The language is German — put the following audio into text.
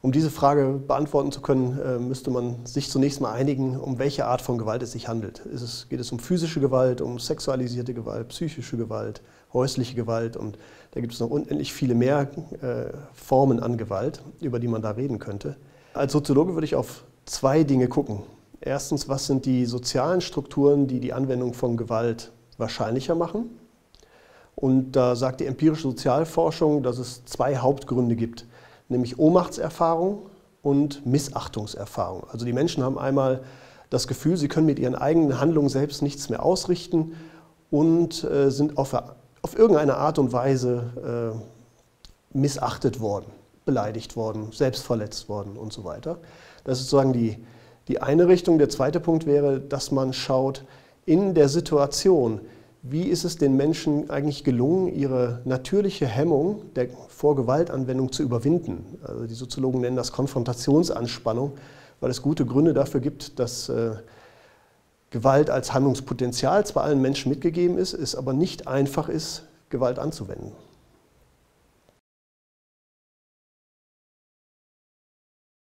Um diese Frage beantworten zu können, müsste man sich zunächst mal einigen, um welche Art von Gewalt es sich handelt. Geht es um physische Gewalt, um sexualisierte Gewalt, psychische Gewalt, häusliche Gewalt? Und da gibt es noch unendlich viele mehr Formen an Gewalt, über die man da reden könnte. Als Soziologe würde ich auf zwei Dinge gucken. Erstens, was sind die sozialen Strukturen, die die Anwendung von Gewalt wahrscheinlicher machen? Und da sagt die empirische Sozialforschung, dass es zwei Hauptgründe gibt. Nämlich Ohnmachtserfahrung und Missachtungserfahrung. Also die Menschen haben einmal das Gefühl, sie können mit ihren eigenen Handlungen selbst nichts mehr ausrichten und sind auf irgendeine Art und Weise missachtet worden, beleidigt worden, selbst verletzt worden und so weiter. Das ist sozusagen die eine Richtung. Der zweite Punkt wäre, dass man schaut in der Situation, wie ist es den Menschen eigentlich gelungen, ihre natürliche Hemmung vor Gewaltanwendung zu überwinden? Also die Soziologen nennen das Konfrontationsanspannung, weil es gute Gründe dafür gibt, dass Gewalt als Handlungspotenzial zwar allen Menschen mitgegeben ist, es aber nicht einfach ist, Gewalt anzuwenden.